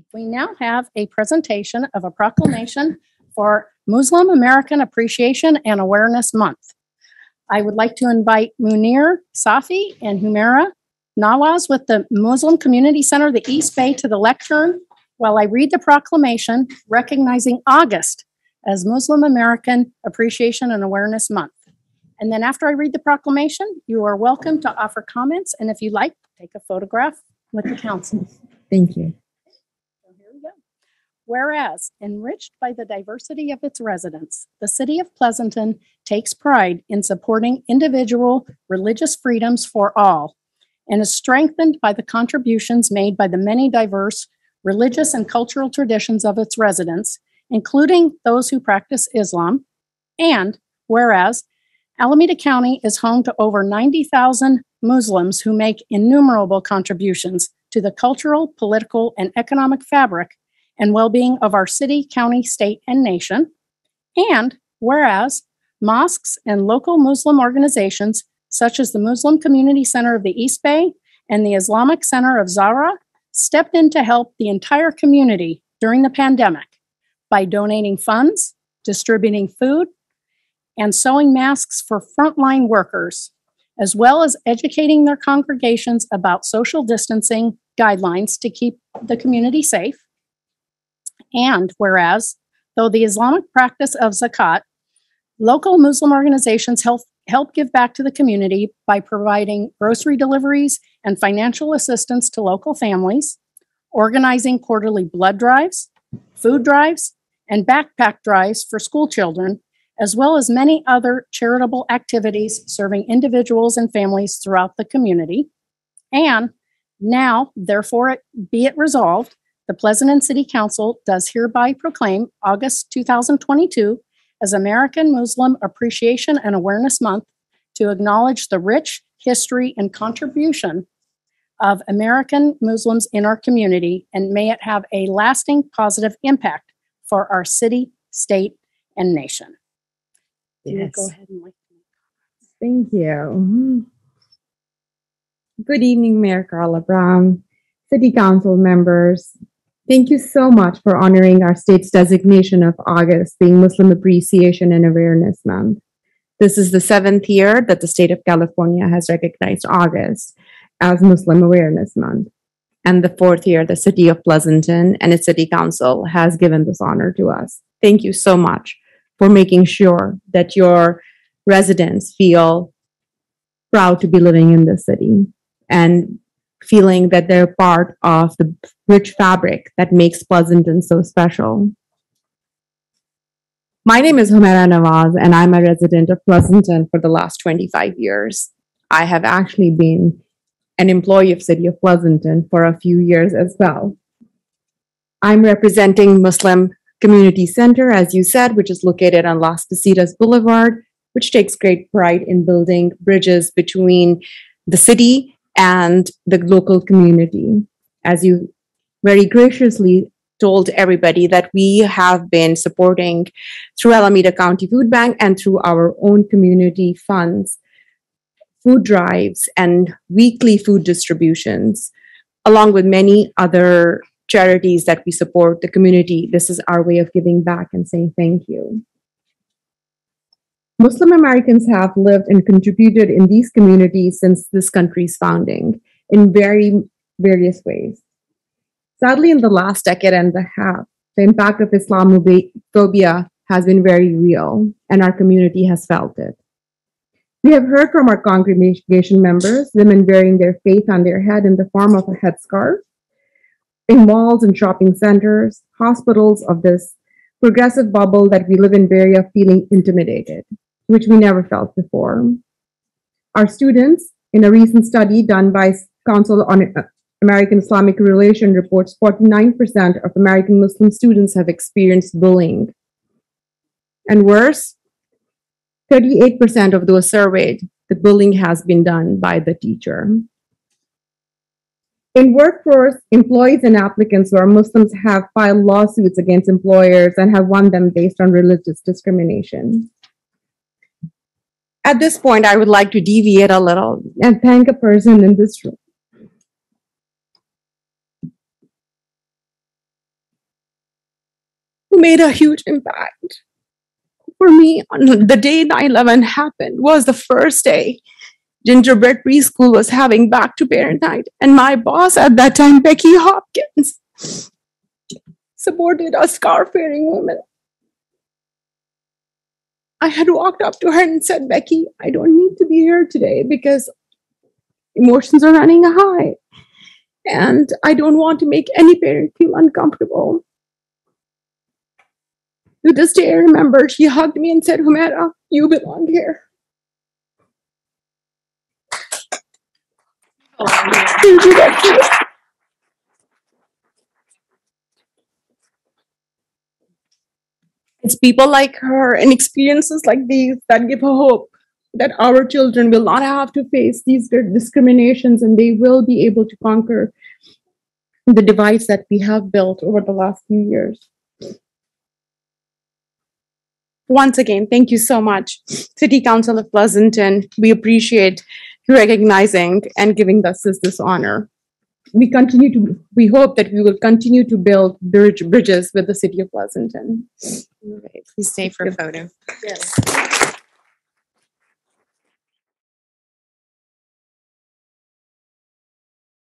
week, we now have a presentation of a proclamation for Muslim American Appreciation and Awareness Month. I would like to invite Munir Safi and Humera Nawaz with the Muslim Community Center of the East Bay to the lectern while I read the proclamation recognizing August as Muslim American Appreciation and Awareness Month. And then after I read the proclamation, you are welcome to offer comments, and if you like, take a photograph with the council. Thank you. So here we go. Whereas, enriched by the diversity of its residents, the city of Pleasanton takes pride in supporting individual religious freedoms for all and is strengthened by the contributions made by the many diverse religious and cultural traditions of its residents, including those who practice Islam. And whereas, Alameda County is home to over 90,000 Muslims who make innumerable contributions to the cultural, political, and economic fabric and well-being of our city, county, state, and nation. And whereas, mosques and local Muslim organizations, such as the Muslim Community Center of the East Bay and the Islamic Center of Zahra, stepped in to help the entire community during the pandemic by donating funds, distributing food, and sewing masks for frontline workers, as well as educating their congregations about social distancing guidelines to keep the community safe. And whereas, though the Islamic practice of Zakat, local Muslim organizations help give back to the community by providing grocery deliveries and financial assistance to local families, organizing quarterly blood drives, food drives, and backpack drives for school children, as well as many other charitable activities serving individuals and families throughout the community. And now, therefore, be it resolved, the Pleasanton City Council does hereby proclaim August 2022 as American Muslim Appreciation and Awareness Month to acknowledge the rich history and contribution of American Muslims in our community, and may it have a lasting positive impact for our city, state, and nation. Yes. Go ahead and thank you. Good evening, Mayor Carla Brown, City Council members. Thank you so much for honoring our state's designation of August being Muslim Appreciation and Awareness Month. This is the 7th year that the state of California has recognized August as Muslim Awareness Month, and the 4th year the city of Pleasanton and its city council has given this honor to us. Thank you so much for making sure that your residents feel proud to be living in this city and feeling that they're part of the rich fabric that makes Pleasanton so special. My name is Humera Nawaz, and I'm a resident of Pleasanton for the last 25 years. I have actually been an employee of City of Pleasanton for a few years as well. I'm representing Muslim Community Center, as you said, which is located on Las Positas Boulevard, which takes great pride in building bridges between the city and the local community. As you very graciously told everybody that we have been supporting through Alameda County Food Bank and through our own community funds, food drives and weekly food distributions, along with many other charities that we support the community. This is our way of giving back and saying thank you. Muslim Americans have lived and contributed in these communities since this country's founding in very various ways. Sadly, in the last decade and a half, the impact of Islamophobia has been very real, and our community has felt it. We have heard from our congregation members, women wearing their faith on their head in the form of a headscarf, in malls and shopping centers, hospitals, of this progressive bubble that we live in, very of feeling intimidated, which we never felt before. Our students, in a recent study done by Council on American Islamic Relations, reports 49% of American Muslim students have experienced bullying. And worse, 38% of those surveyed, the bullying has been done by the teacher. In workforce, employees and applicants who are Muslims have filed lawsuits against employers and have won them based on religious discrimination. At this point, I would like to deviate a little and thank a person in this room. made a huge impact. For me, on the day 9/11 happened was the first day Gingerbread Preschool was having back-to-parent night. And my boss at that time, Becky Hopkins, supported a scarf-wearing woman. I had walked up to her and said, Becky, I don't need to be here today because emotions are running high. And I don't want to make any parent feel uncomfortable. To this day, I remember she hugged me and said, Humera, you belong here. Oh, thank you, Becky. It's people like her and experiences like these that give her hope that our children will not have to face these discriminations and they will be able to conquer the divides that we have built over the last few years. Once again, thank you so much, City Council of Pleasanton. We appreciate you recognizing and giving us this honor. We hope that we will continue to build bridges with the City of Pleasanton. All right, please stay for a photo. Yes.